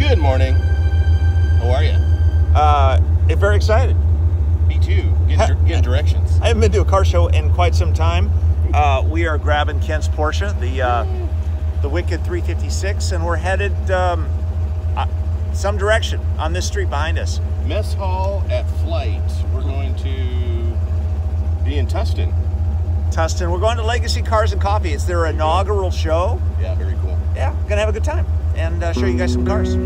Good morning. How are you? Very excited. Me too. Getting directions. I haven't been to a car show in quite some time. We are grabbing Kent's Porsche, the Wicked 356, and we're headed some direction on this street behind us. Mess hall at Flight. We're going to be in Tustin. Tustin. We're going to Legacy Cars and Coffee. It's their inaugural show. Yeah, very cool. Yeah, we're gonna have a good time and show you guys some cars.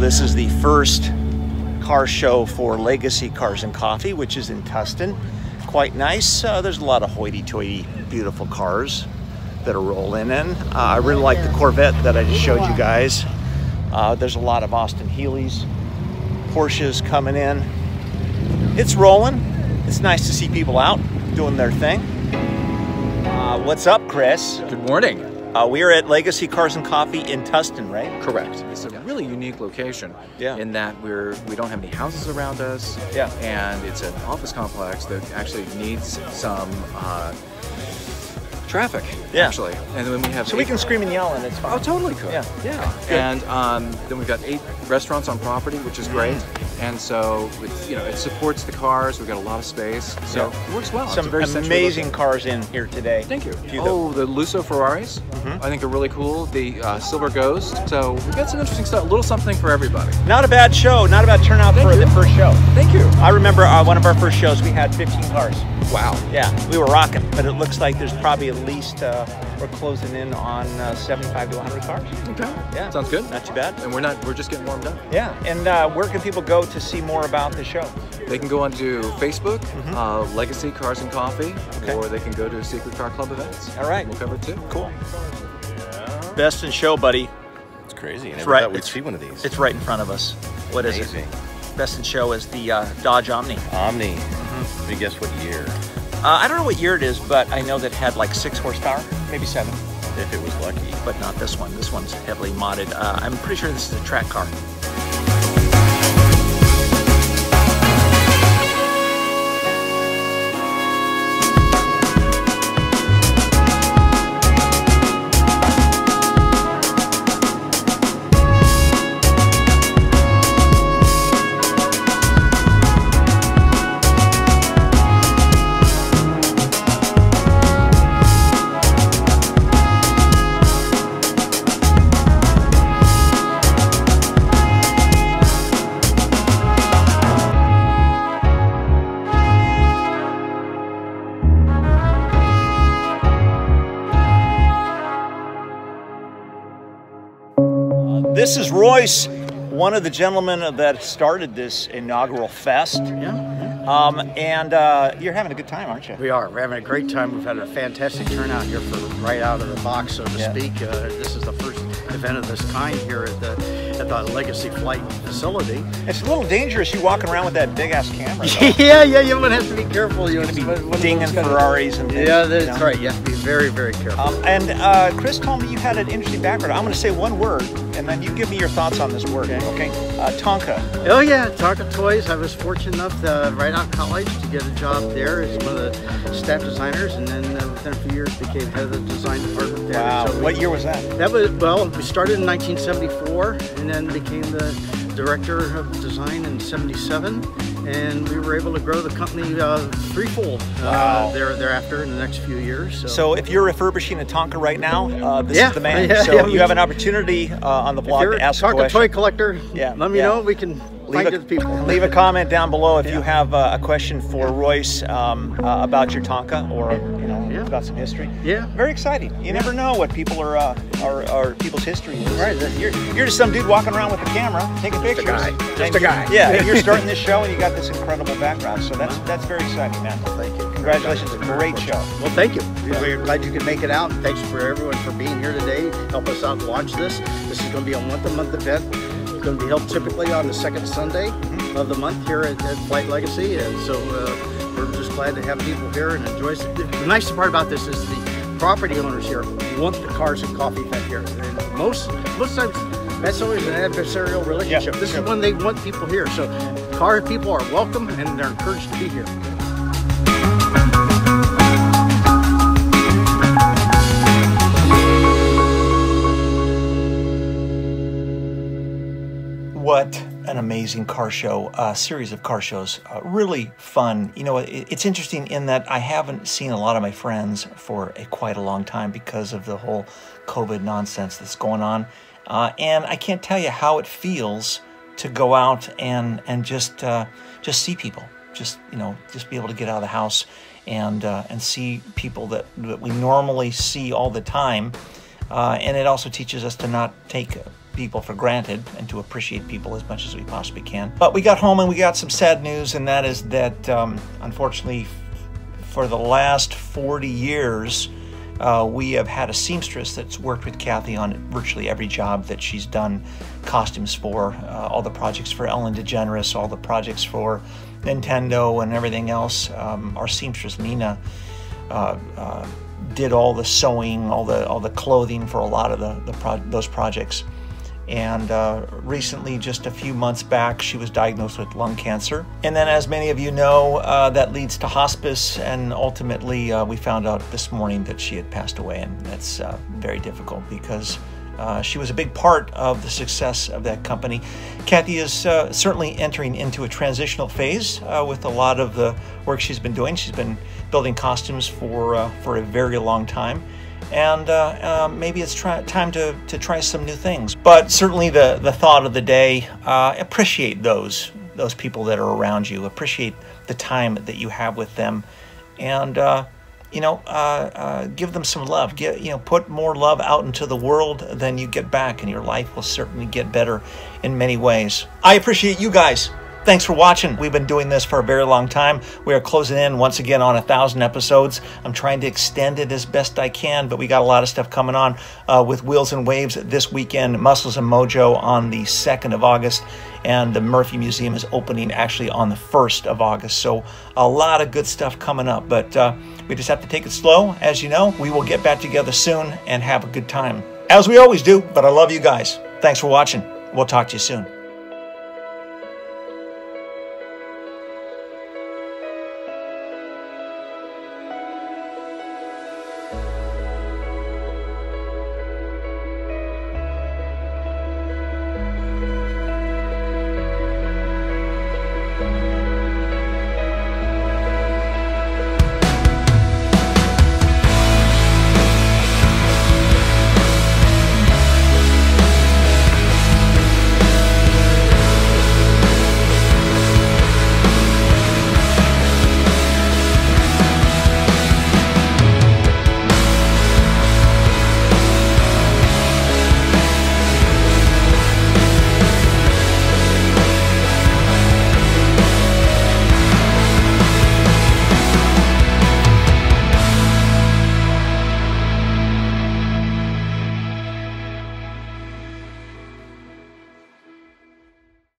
This is the first car show for Legacy Cars and Coffee, which is in Tustin. Quite nice. There's a lot of hoity-toity beautiful cars that are rolling in. I really like the Corvette that I just showed you guys. There's a lot of Austin Healey's, Porsches coming in. It's rolling. It's nice to see people out doing their thing. What's up, Chris? Good morning. We are at Legacy Cars and Coffee in Tustin, right? Correct. It's a really unique location in that we don't have any houses around us, and it's an office complex that actually needs some traffic, actually. And then we have so we can scream and yell and it's fine. Oh, totally could. Yeah. And then we've got 8 restaurants on property, which is great. And so it's, you know, it supports the cars. We've got a lot of space, so it works well. Some very amazing cars in here today. Thank you. Oh, the Lusso Ferraris, I think are really cool. The Silver Ghost. So we've got some interesting stuff. A little something for everybody. Not a bad show. Not a bad turnout for the first show. Thank you. I remember one of our first shows. We had 15 cars. Wow. Yeah, we were rocking. But it looks like there's probably at least we're closing in on 75 to 100 cars. Okay. Yeah. Sounds good. Not too bad. And we're just getting warmed up. Yeah. And where can people go to see more about the show? They can go onto Facebook, Legacy Cars and Coffee, or they can go to Secret Car Club events. All right. We'll cover it too. Cool. Best in show, buddy. It's crazy. I never thought we'd see one of these. It's right in front of us. What is it? best in show is the Dodge Omni. Omni. Let me guess what year. I don't know what year it is, but I know that it had like 6 horsepower, maybe 7. If it was lucky. But not this one. This one's heavily modded. I'm pretty sure this is a track car. This is Royce, one of the gentlemen that started this inaugural fest. Yeah. You're having a good time, aren't you? We are. We're having a great time. We've had a fantastic turnout here for right out of the box, so to speak. This is the first event of this kind here at the Legacy Flight Facility. It's a little dangerous you walking around with that big ass camera. Yeah, you would have to be careful. You're going to be dinging Ferraris and things. Yeah, that's right. You have to be very, very careful. Chris told me you had an interesting background. I'm going to say one word, and then you give me your thoughts on this word. Okay. Tonka. Oh yeah, Tonka Toys. I was fortunate enough to, right out of college, to get a job there as one of the staff designers, and then within a few years became head of the design department there. Wow. So what year was that? That was, well, we started in 1974, and then became the director of design in 1977, and we were able to grow the company threefold thereafter in the next few years. So if you're refurbishing a Tonka right now, this is the man. So you have an opportunity on the blog to ask a question. If you're a Tonka toy collector, let me know. We can find good people. Leave a comment down below if you have a question for Royce about your Tonka, or about some history. Yeah. Very exciting. You never know what people are people's history is. Right. You're just some dude walking around with a camera, taking pictures. Just a guy. Yeah. And you're starting this show and you got this incredible background. So that's very exciting, man. Well, thank you. Congratulations. Great show. Well, thank you. Yeah. We're glad you could make it out. Thanks for everyone for being here today. Help us out launch this. This is going to be a month-to-month event. It's going to be held typically on the second Sunday of the month here at Flight Legacy, and so we're just glad to have people here and enjoy it. The nice part about this is the property owners here want the Cars and Coffee event here. And most times that's always an adversarial relationship. Yeah, this is when they want people here, so car people are welcome and they're encouraged to be here. What an amazing car show, series of car shows. Really fun. You know, it's interesting in that I haven't seen a lot of my friends for quite a long time because of the whole COVID nonsense that's going on. And I can't tell you how it feels to go out and just see people. Just be able to get out of the house and see people that we normally see all the time. And it also teaches us to not take people for granted and to appreciate people as much as we possibly can. But we got home and we got some sad news, and that is that unfortunately for the last 40 years we have had a seamstress that's worked with Kathy on virtually every job that she's done costumes for, all the projects for Ellen DeGeneres, all the projects for Nintendo and everything else. Our seamstress Nina did all the sewing, all the clothing for a lot of those projects. And recently, just a few months back, she was diagnosed with lung cancer. And then, as many of you know, that leads to hospice, and ultimately we found out this morning that she had passed away, and that's very difficult because she was a big part of the success of that company. Kathy is certainly entering into a transitional phase with a lot of the work she's been doing. She's been building costumes for a very long time. And maybe it's time to try some new things. But certainly the thought of the day, appreciate those people that are around you. Appreciate the time that you have with them. And, give them some love. Put more love out into the world than you get back, and your life will certainly get better in many ways. I appreciate you guys Thanks for watching. We've been doing this for a very long time. We are closing in once again on 1,000 episodes. I'm trying to extend it as best I can, but we got a lot of stuff coming on with Wheels and Waves this weekend, Muscles and Mojo on the 2nd of August, and the Murphy Museum is opening actually on the 1st of August. So a lot of good stuff coming up, but we just have to take it slow. As you know, we will get back together soon and have a good time, as we always do, but I love you guys. Thanks for watching. We'll talk to you soon.